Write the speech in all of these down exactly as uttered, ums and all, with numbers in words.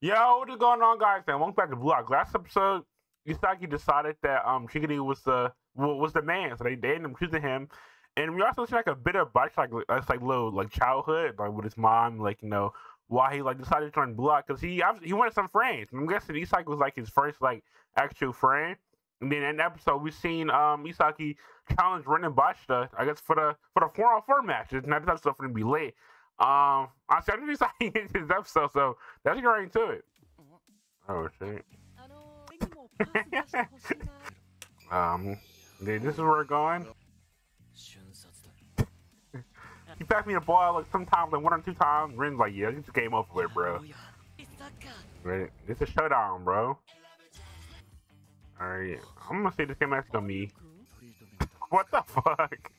Yo, what is going on, guys? And welcome back to Block. Last episode, Isagi decided that um Shigiri was the well, was the man, so they they ended up choosing him. And we also see like a bit of Bash, like that's like little like childhood, like with his mom, like you know why he like decided to join Block because he he wanted some friends. And I'm guessing Isagi was like his first like actual friend. And then in the episode, we've seen um Isagi challenge Ren and Basta, I guess for the for the four on four match. It's not that stuff for him to be late. Um, I'm sorry to be in this episode, so that's right into it. Oh shit. um, dude, this is where we're going. He passed me the ball like sometimes, like one or two times. Ren's like, yeah, it's game over with, bro. Right, it's a showdown, bro. All right, I'm gonna say this game actually gonna be. What the fuck?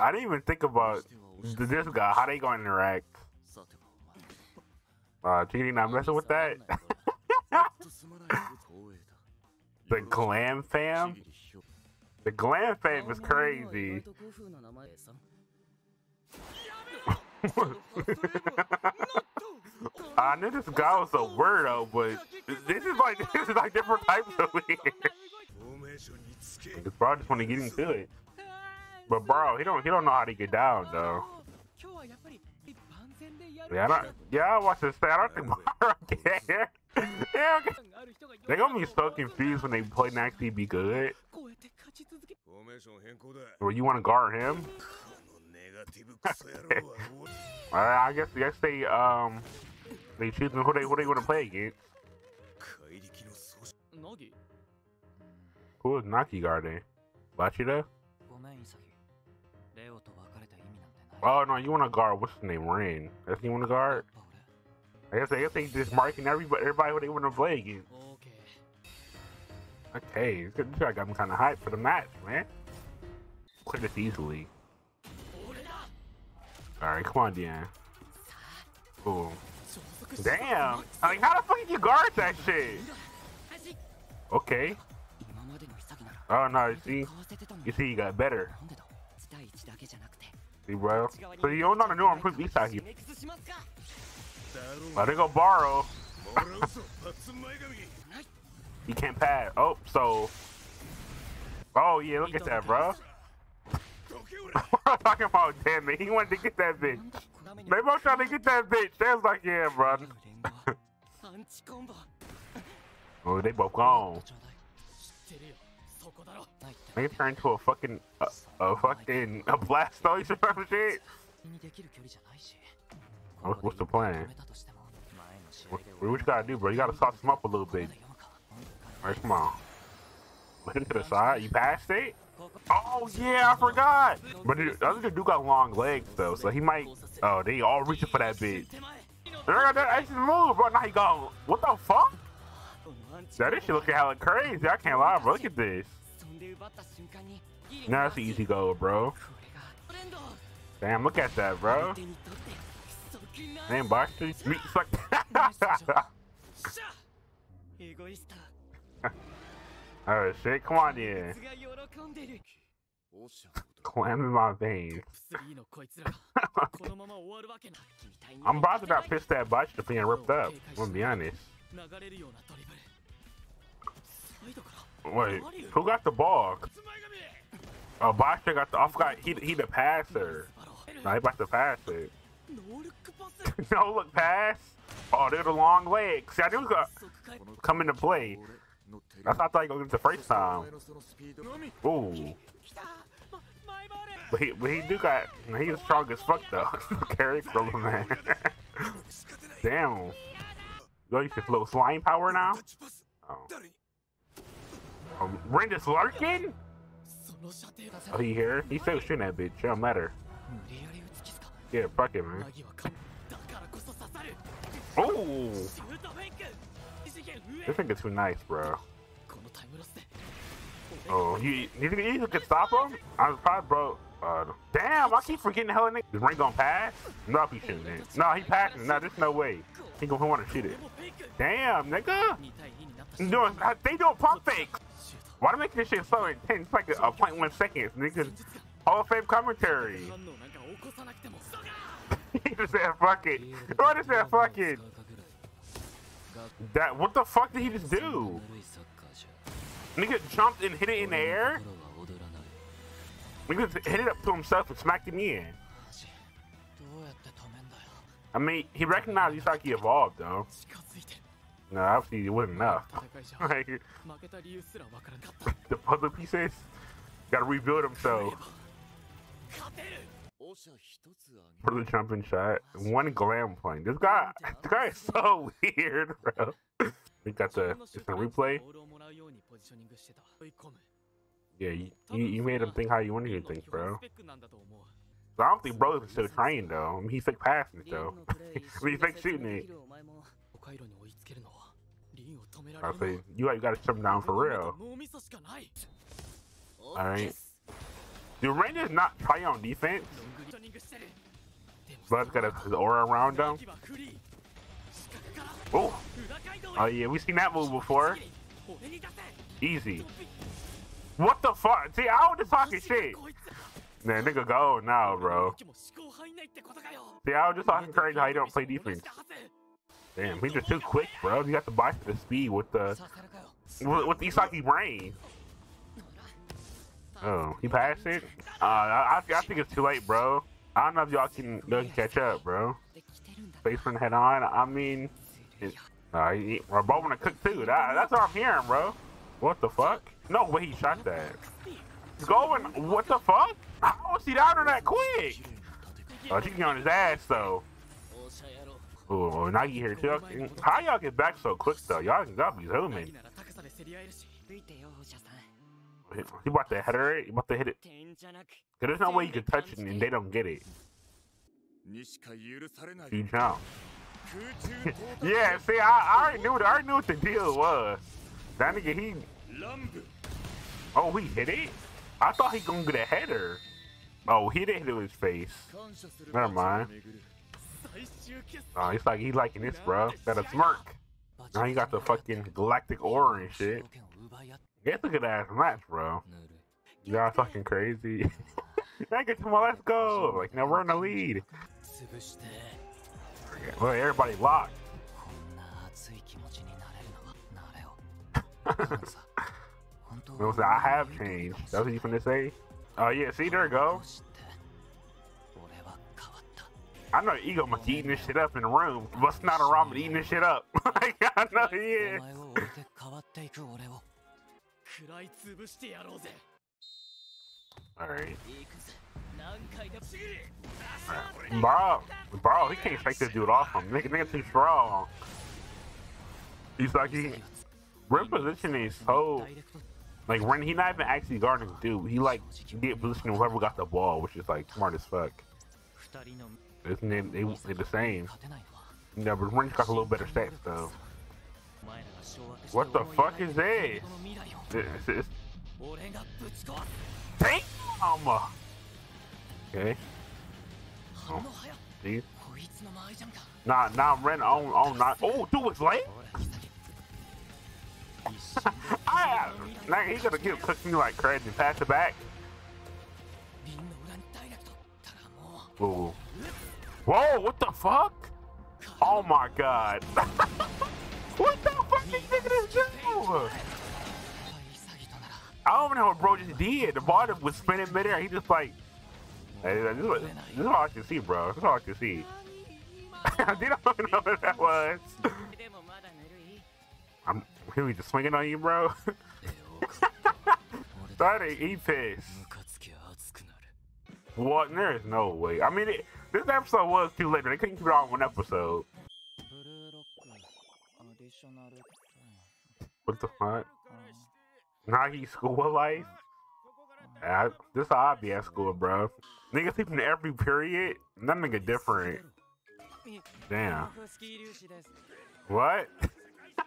I didn't even think about this guy. How they gonna interact? Uh, Shigiri not messing with that. The glam fam. The glam fam is crazy. I knew this guy was a weirdo, but this is like this is like different types of weird. Bro, I just want to get into it. But bro, he don't he don't know how to get down though. Yeah, I don't, yeah, I watch this thing. I don't think Baro can. Yeah, okay. They're gonna be so confused when they play and actually be good. Well, you want to guard him? Alright, I guess I guess they um they choose who they who they want to play against. Who is Nagi guarding? Bachira? Oh no, you want to guard what's his name, Ren? That's you want to guard. I guess I guess they just marking everybody, everybody who they want to play against. Okay, this guy got me kind of hyped for the match, man. Click this easily. All right, come on, Deanne. Cool. Damn! I mean, how the fuck did you guard that shit? Okay. Oh no, you see, you see, you got better. See, bro. So you don't know the new improved beats out here. Let it go, borrow. You can't pass. Oh, so. Oh yeah, look at that, bro. We're talking about damn it. He wanted to get that bitch. They both trying to get that bitch. They was like, yeah, bro. Oh, they both gone. They turned into a fucking, a, a fucking, a blastoise or some shit. What, what's the plan? What, what you gotta do, bro? You gotta sauce him up a little bit. Alright, come on. Put him to the side. You passed it? Oh yeah, I forgot. But the other dude got long legs though, so he might. Oh, they all reaching for that bitch. That actually move, bro. Now he go. What the fuck? That shit looking hella crazy. I can't lie, bro. Look at this. Now that's an easy goal, bro. Damn, look at that, bro. Damn, Boxer. Suck. Oh shit, come on in. Clam in my veins. I'm about to not piss that botch to being ripped up. I'm gonna be honest. Wait, who got the ball? Oh, Basha got the. I forgot he he the passer. No, he about to pass it. No look pass. Oh, they're the long legs. See, I knew it was gonna come into play. That's not like the first time. Ooh. But he, but he do got. He is strong as fuck though. Carry from him, man. Damn. Yo, you got a little slime power now? Oh. Oh, Ren is lurking? Oh, he here? He's still shooting that bitch. It don't matter. Yeah, fuck it, man. Ooh. This nigga's too nice, bro. Oh, you, you think you could stop him? I was probably, bro. Uh, damn, I keep forgetting the hell of nigga. Is Ring gonna pass? No, he shouldn't. No, he passing. No, there's no way. He gonna want to shoot it. Damn, nigga. Doing, they doing pump fakes. Why do they make this shit so intense? It's like a uh, zero point one seconds. Niggas, Hall of Fame commentary. He just said fuck it. Bro, just said fuck it. That, what the fuck did he just do? Nigga jumped and hit it in the air? Nigga hit it up to himself and smacked him in. I mean, he recognized Isagi evolved though. No, obviously it wasn't enough. Like, the puzzle pieces gotta rebuild himself. For the jumping shot, one glam point. This guy, this guy is so weird, bro. We got the, it's a replay. Yeah, you, you, you made him think how you wanted him to think, bro. So I don't think bro is still trying though. I mean, he's fake passing it though. I mean, he's fake shooting it. I say, you, you gotta shut him down for real. Alright. Dude, Ren is not trying on defense. Blood's got his aura around him. Oh! Oh yeah, we've seen that move before. Easy. What the fuck? See, I was just talking shit. Man, nigga go now, bro. See, I was just talking crazy how you don't play defense. Damn, he's just too quick, bro. You got to buy for the speed with the with, with the Isagi brain. Oh, he passed it. Uh, I, I think it's too late, bro. I don't know if y'all can, can catch up, bro. Basement head on. I mean, it, uh, he, we're both gonna cook too. That, that's what I'm hearing, bro. What the fuck? No way he shot that. He's going. What the fuck? I don't see that or that quick. Oh, she can get on his ass though. Oh, Nagi here too. How y'all get back so quick though? Y'all got me zooming. He about to header it. He about to hit it. There's no way you can touch it and they don't get it. You jump. Yeah, see, I, I already knew. I already knew what the deal was. That nigga, he. Oh, he hit it. I thought he gonna get a header. Oh, he didn't hit it with his face. Never mind. Oh, he's like he liking this, bro. Got a smirk. Now he got the fucking galactic aura and shit. Yeah, look at that match, bro. Y'all fucking crazy. I get to my let's go. Like, now we're in the lead. Well, everybody locked. I have changed. That's what you finna say? Oh, uh, yeah, see, there it goes. I know Ego must be eating this shit up in the room. Must not around eating this shit up. Like, I know he is. Alright. Alright. Bro, bro, he can't take this dude off him. Nigga, nigga too strong. He's like, he. Ren positioning is so. Like, Ren, he not even actually guarding the dude. He, like, get positioning whoever got the ball, which is, like, smart as fuck. His name, they, they're the same. No, but Ren's got a little better stats, though. What the fuck is this? This is. Damn! Okay. Oh, geez. Nah, nah, Ren on, on, not. Oh, dude, it's late? I, like, he's gonna get cooked me like crazy. Pass it back. Whoa. Whoa, what the fuck? Oh my god. What the fuck is this dude? I don't even know what bro just did. The ball was spinning midair. He just like, hey, this, is what, this is all I can see, bro. This is all I can see. I don't know what that was. I'm here. We just swinging on you, bro. Starting eat piss. What? There is no way. I mean, it, this episode was too late. They couldn't keep it on one episode. What the fuck? Nagi school life? I, this is how I be at school, bro. Niggas sleeping every period. That nigga different. Damn. What?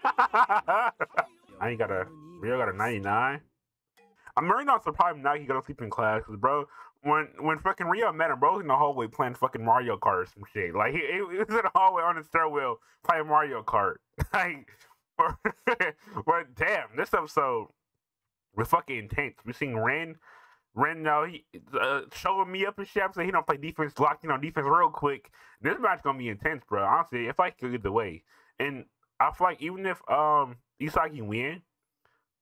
I ain't got a. Reo got a ninety-nine. I'm really not surprised Nagi got to sleep in class, cause bro, when when fucking Reo met him, bro was in the hallway playing fucking Mario Kart or some shit. Like he, he was in the hallway on his stairwell playing Mario Kart. Like, but damn, this episode was fucking intense. We seen Ren, Ren now he uh, showing me up and shit. I'm saying he don't play defense, locked in on defense real quick. This match gonna be intense, bro. Honestly, if I could get the way and. I feel like even if um Isagi win,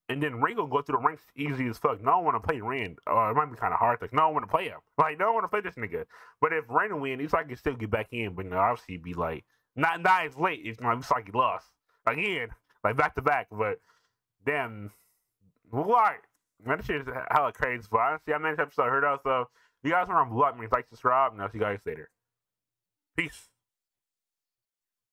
and then Ringo go through the ranks easy as fuck. No one want to play Ren. Uh, it might be kind of hard. Like no one want to play him. Like no one want to play this nigga. But if Ren win, Isagi still get back in. But no, obviously it'd be like not not as late. It's like Isagi lost again, like back to back. But damn, Block. Man, this shit is hella crazy. But honestly, I managed to episode heard out. So if you guys want to Block me, like subscribe, and I'll see you guys later. Peace.